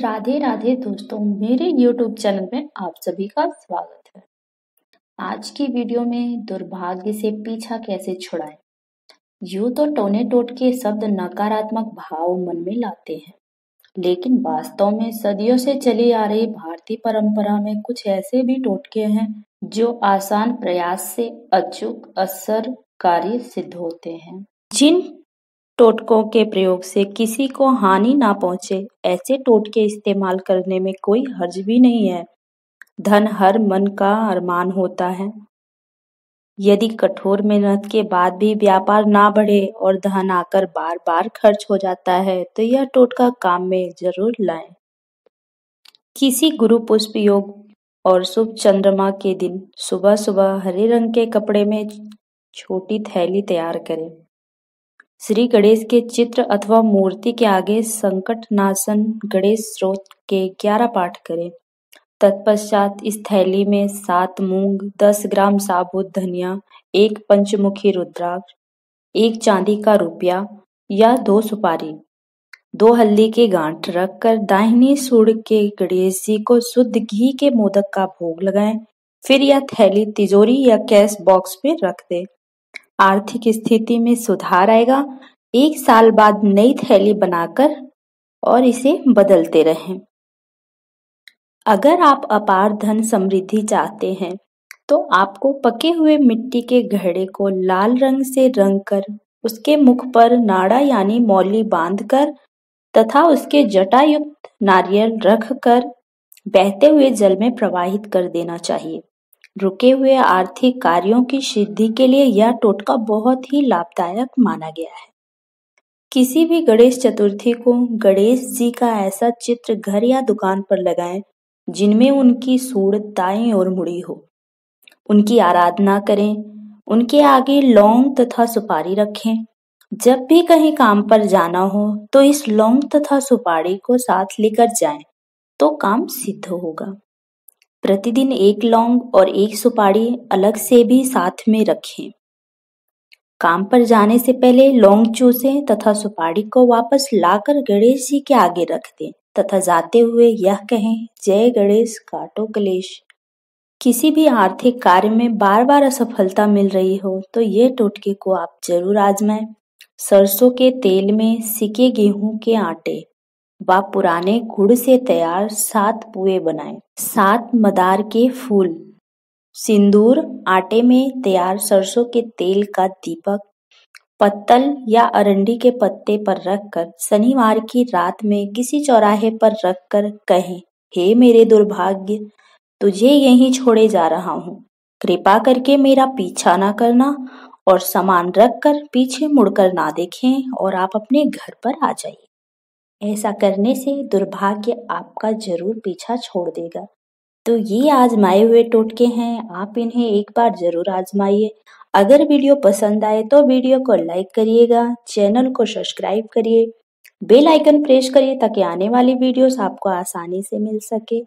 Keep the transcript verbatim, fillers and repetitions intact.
राधे राधे दोस्तों, मेरे YouTube channel में आप सभी का स्वागत है। आज की वीडियो में दुर्भाग्य से पीछा कैसे छुड़ाएं। यूं तो टोने टोटके शब्द नकारात्मक भाव मन में लाते हैं, लेकिन वास्तव में सदियों से चली आ रही भारतीय परंपरा में कुछ ऐसे भी टोटके हैं जो आसान प्रयास से अचूक असरकारी सिद्ध होते हैं। जिन टोटकों के प्रयोग से किसी को हानि ना पहुंचे, ऐसे टोटके इस्तेमाल करने में कोई हर्ज भी नहीं है। धन हर मन का अरमान होता है। यदि कठोर मेहनत के बाद भी व्यापार ना बढ़े और धन आकर बार बार खर्च हो जाता है तो यह टोटका काम में जरूर लाएं। किसी गुरु पुष्प योग और शुभ चंद्रमा के दिन सुबह सुबह हरे रंग के कपड़े में छोटी थैली तैयार करें। श्री गणेश के चित्र अथवा मूर्ति के आगे संकट नाशन गणेश स्रोत के ग्यारह पाठ करें। तत्पश्चात इस थैली में सात मूंग, दस ग्राम साबुत धनिया, एक पंचमुखी रुद्राक्ष, एक चांदी का रुपया या दो सुपारी, दो हल्दी के गांठ रखकर दाहिनी सुड़ के गणेश जी को शुद्ध घी के मोदक का भोग लगाएं। फिर यह थैली तिजोरी या कैश बॉक्स में रख दे। आर्थिक स्थिति में सुधार आएगा। एक साल बाद नई थैली बनाकर और इसे बदलते रहें। अगर आप अपार धन समृद्धि चाहते हैं तो आपको पके हुए मिट्टी के घड़े को लाल रंग से रंगकर उसके मुख पर नाड़ा यानी मौली बांधकर तथा उसके जटायुक्त नारियल रखकर बहते हुए जल में प्रवाहित कर देना चाहिए। रुके हुए आर्थिक कार्यों की सिद्धि के लिए यह टोटका बहुत ही लाभदायक माना गया है। किसी भी गणेश चतुर्थी को गणेश जी का ऐसा चित्र घर या दुकान पर लगाएं जिनमें उनकी सूंड दाईं ओर मुड़ी हो। उनकी आराधना करें। उनके आगे लौंग तथा सुपारी रखें। जब भी कहीं काम पर जाना हो तो इस लौंग तथा सुपारी को साथ लेकर जाएं तो काम सिद्ध होगा। प्रतिदिन एक लौंग और एक सुपारी अलग से भी साथ में रखें। काम पर जाने से पहले लौंग चूसें तथा सुपारी को वापस लाकर गणेश जी के आगे रख दें तथा जाते हुए यह कहें, जय गणेश काटो क्लेश। किसी भी आर्थिक कार्य में बार बार असफलता मिल रही हो तो ये टोटके को आप जरूर आजमाएं। सरसों के तेल में सिके गेहूं के आटे व पुराने गुड़ से तैयार सात पुए बनाएं। सात मदार के फूल, सिंदूर, आटे में तैयार सरसों के तेल का दीपक पत्तल या अरंडी के पत्ते पर रखकर शनिवार की रात में किसी चौराहे पर रखकर कहें, हे मेरे दुर्भाग्य, तुझे यहीं छोड़े जा रहा हूँ, कृपा करके मेरा पीछा ना करना और सामान रखकर पीछे मुड़कर ना देखें और आप अपने घर पर आ जाइए। ऐसा करने से दुर्भाग्य आपका जरूर पीछा छोड़ देगा। तो ये आजमाए हुए टोटके हैं, आप इन्हें एक बार जरूर आजमाइए। अगर वीडियो पसंद आए तो वीडियो को लाइक करिएगा, चैनल को सब्सक्राइब करिए, बेल आइकन प्रेस करिए ताकि आने वाली वीडियोस आपको आसानी से मिल सके।